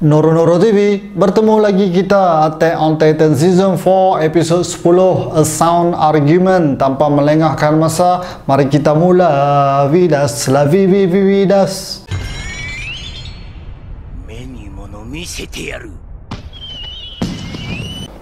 Noro Noro TV, bertemu lagi kita Attack on Titan Season 4 Episode 10 A Sound Argument. Tanpa melengahkan masa, mari kita mula. Vidas, la vivi vidas.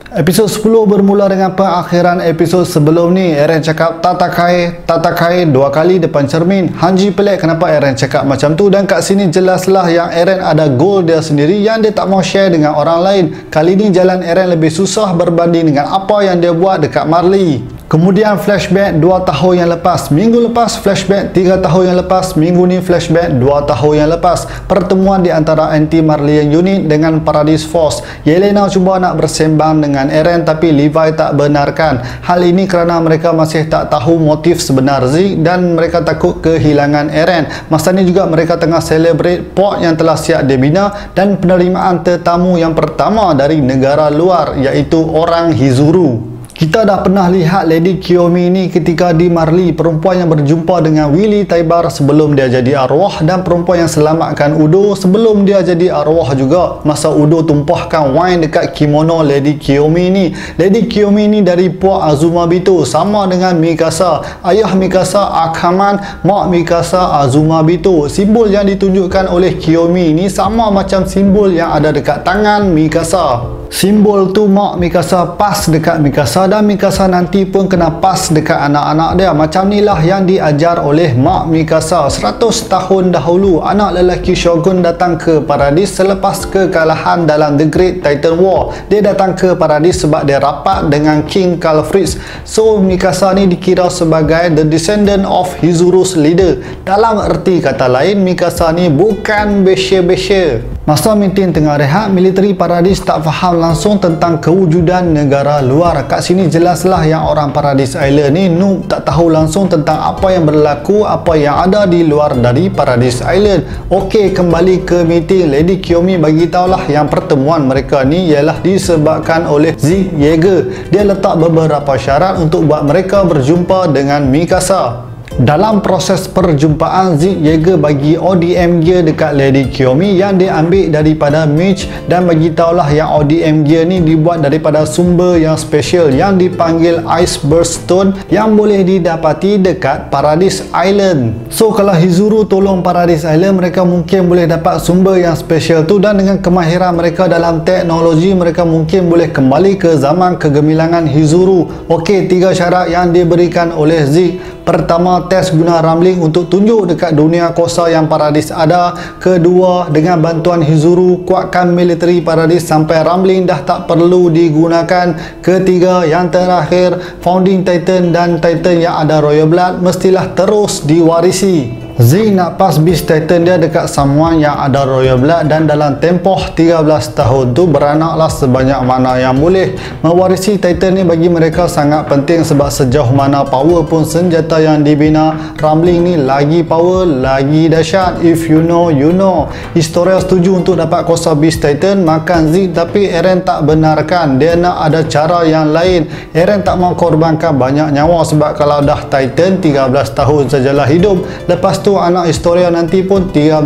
Episod 10 bermula dengan pengakhiran episod sebelum ni. Eren cakap tatakai, tatakai dua kali depan cermin. Hanji pelik kenapa Eren cakap macam tu, dan kat sini jelaslah yang Eren ada goal dia sendiri yang dia tak mau share dengan orang lain. Kali ni jalan Eren lebih susah berbanding dengan apa yang dia buat dekat Marley. Kemudian flashback 2 tahun yang lepas. Minggu lepas flashback 3 tahun yang lepas. Minggu ni flashback 2 tahun yang lepas. Pertemuan di antara anti-Marleyan unit dengan Paradise Force. Yelena cuba nak bersembang dengan Eren tapi Levi tak benarkan. Hal ini kerana mereka masih tak tahu motif sebenar Zeke dan mereka takut kehilangan Eren. Masa ni juga mereka tengah celebrate port yang telah siap dibina dan penerimaan tetamu yang pertama dari negara luar iaitu orang Hizuru. Kita dah pernah lihat Lady Kiyomi ni ketika di Marley, perempuan yang berjumpa dengan Willy Taibar sebelum dia jadi arwah dan perempuan yang selamatkan Udo sebelum dia jadi arwah juga masa Udo tumpahkan wine dekat kimono Lady Kiyomi ni. Lady Kiyomi ni dari puak Azumabito, sama dengan Mikasa. Ayah Mikasa Akhaman, mak Mikasa Azumabito. Simbol yang ditunjukkan oleh Kiyomi ni sama macam simbol yang ada dekat tangan Mikasa. Simbol tu mak Mikasa pas dekat Mikasa dan Mikasa nanti pun kena pas dekat anak-anak dia. Macam inilah yang diajar oleh mak Mikasa. 100 tahun dahulu anak lelaki Shogun datang ke Paradis selepas kekalahan dalam The Great Titan War. Dia datang ke Paradis sebab dia rapat dengan King Calfriz. So Mikasa ni dikira sebagai the descendant of Hizuru's leader. Dalam erti kata lain, Mikasa ni bukan besye-besye. Masa meeting tengah rehat, military Paradis tak faham langsung tentang kewujudan negara luar. Kat sini jelaslah yang orang Paradise Island ni noob, tak tahu langsung tentang apa yang berlaku, apa yang ada di luar dari Paradise Island. Okey, kembali ke meeting. Lady Kiyomi bagi tahulah yang pertemuan mereka ni ialah disebabkan oleh Zeke Yeager. Dia letak beberapa syarat untuk buat mereka berjumpa dengan Mikasa. Dalam proses perjumpaan, Zeke Yeager bagi ODM gear dekat Lady Kiyomi yang diambil daripada Mitch dan bagi tahulah yang ODM gear ni dibuat daripada sumber yang special yang dipanggil Ice Burst Stone yang boleh didapati dekat Paradise Island. So kalau Hizuru tolong Paradise Island, mereka mungkin boleh dapat sumber yang special tu, dan dengan kemahiran mereka dalam teknologi, mereka mungkin boleh kembali ke zaman kegemilangan Hizuru. Okey, 3 syarat yang diberikan oleh Zeke. Pertama, test guna Rambling untuk tunjuk dekat dunia kosa yang Paradis ada. Kedua, dengan bantuan Hizuru, kuatkan military Paradis sampai Rambling dah tak perlu digunakan. Ketiga, yang terakhir, Founding Titan dan Titan yang ada Royal Blood mestilah terus diwarisi. Zeke nak pas Beast Titan dia dekat Samuang yang ada Royal Blood, dan dalam tempoh 13 tahun tu beranaklah sebanyak mana yang boleh. Mewarisi Titan ni bagi mereka sangat penting sebab sejauh mana power pun senjata yang dibina, Rambling ni lagi power, lagi dahsyat. If you know, you know. Historia setuju untuk dapat kuasa Beast Titan makan Zeke, tapi Eren tak benarkan. Dia nak ada cara yang lain. Eren tak mau korbankan banyak nyawa sebab kalau dah Titan 13 tahun sajalah hidup, lepas tu anak historia nanti pun 13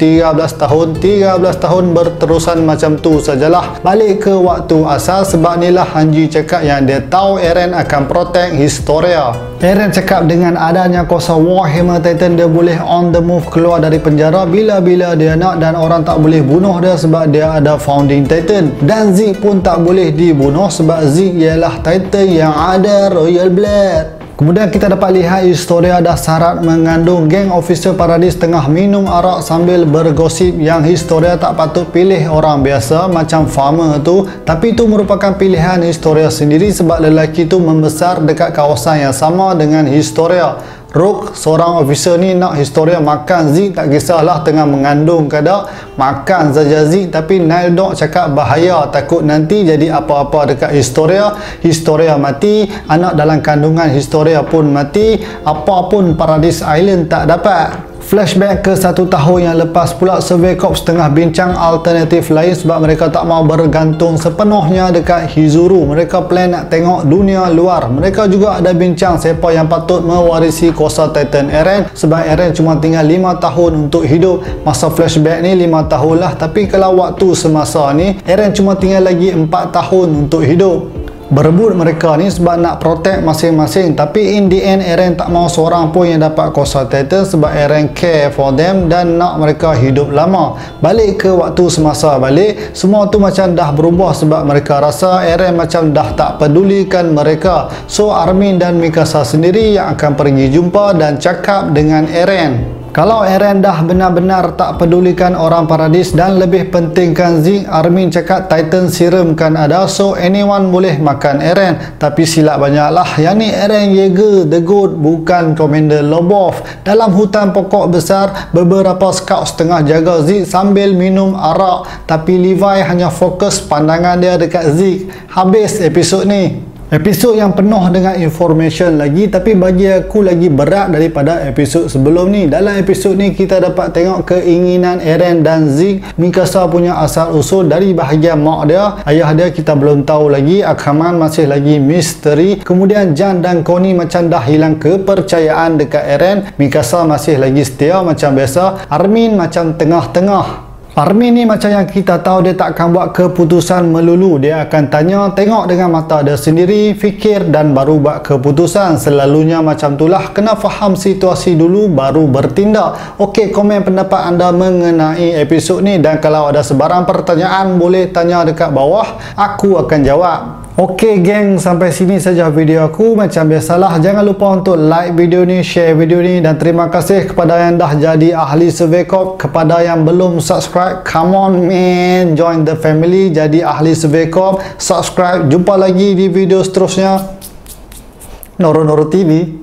tahun berterusan macam tu sajalah. Balik ke waktu asal sebab inilah Hanji cakap yang dia tahu Eren akan protect historia. Eren cakap dengan adanya kuasa Warhammer Titan, dia boleh on the move keluar dari penjara bila-bila dia nak dan orang tak boleh bunuh dia sebab dia ada Founding Titan, dan Zeke pun tak boleh dibunuh sebab Zeke ialah Titan yang ada Royal Blood. Kemudian kita dapat lihat historia dah syarat mengandung. Geng officer Paradis tengah minum arak sambil bergosip yang historia tak patut pilih orang biasa macam farmer tu, tapi itu merupakan pilihan historia sendiri sebab lelaki tu membesar dekat kawasan yang sama dengan historia. Rook, seorang officer ni nak historia makan Zeke, tak kisahlah tengah mengandung ke tak, makan saja Zeke. Tapi Nildok cakap bahaya, takut nanti jadi apa-apa dekat historia. Historia mati, anak dalam kandungan historia pun mati, apa pun Paradise Island tak dapat. Flashback ke 1 tahun yang lepas pula, Survey Corps tengah bincang alternatif lain sebab mereka tak mau bergantung sepenuhnya dekat Hizuru. Mereka plan nak tengok dunia luar. Mereka juga ada bincang siapa yang patut mewarisi kuasa Titan Eren sebab Eren cuma tinggal 5 tahun untuk hidup. Masa flashback ni 5 tahun lah, tapi kalau waktu semasa ni Eren cuma tinggal lagi 4 tahun untuk hidup. Berebut mereka ni sebab nak protect masing-masing, tapi in the end Eren tak mau seorang pun yang dapat kuasa Titan sebab Eren care for them dan nak mereka hidup lama. Balik ke waktu semasa balik, semua tu macam dah berubah sebab mereka rasa Eren macam dah tak pedulikan mereka. So Armin dan Mikasa sendiri yang akan pergi jumpa dan cakap dengan Eren. Kalau Eren dah benar-benar tak pedulikan orang Paradis dan lebih pentingkan Zeke, Armin cakap Titan Serum kan ada, so anyone boleh makan Eren. Tapi silap banyaklah, yang ni Eren Yeager the Good, bukan Commander Lobov. Dalam hutan pokok besar, beberapa scouts tengah jaga Zeke sambil minum arak, tapi Levi hanya fokus pandangan dia dekat Zeke. Habis episod ni. Episod yang penuh dengan information lagi, tapi bagi aku lagi berat daripada episod sebelum ni. Dalam episod ni kita dapat tengok keinginan Eren dan Zeke, Mikasa punya asal usul dari bahagian mak dia, ayah dia kita belum tahu lagi, Akhaman masih lagi misteri. Kemudian Jan dan Connie macam dah hilang kepercayaan dekat Eren, Mikasa masih lagi setia macam biasa, Armin macam tengah-tengah. Armin ni macam yang kita tahu dia takkan buat keputusan melulu. Dia akan tanya, tengok dengan mata dia sendiri, fikir dan baru buat keputusan. Selalunya macam itulah, kena faham situasi dulu baru bertindak. Okey, komen pendapat anda mengenai episod ni dan kalau ada sebarang pertanyaan boleh tanya dekat bawah, aku akan jawab. Okey geng, sampai sini saja video aku. Macam biasalah, jangan lupa untuk like video ni, share video ni dan terima kasih kepada yang dah jadi ahli Survey Corps. Kepada yang belum subscribe, come on man, join the family, jadi ahli Survey Corps, subscribe. Jumpa lagi di video seterusnya. Noro Noro TV.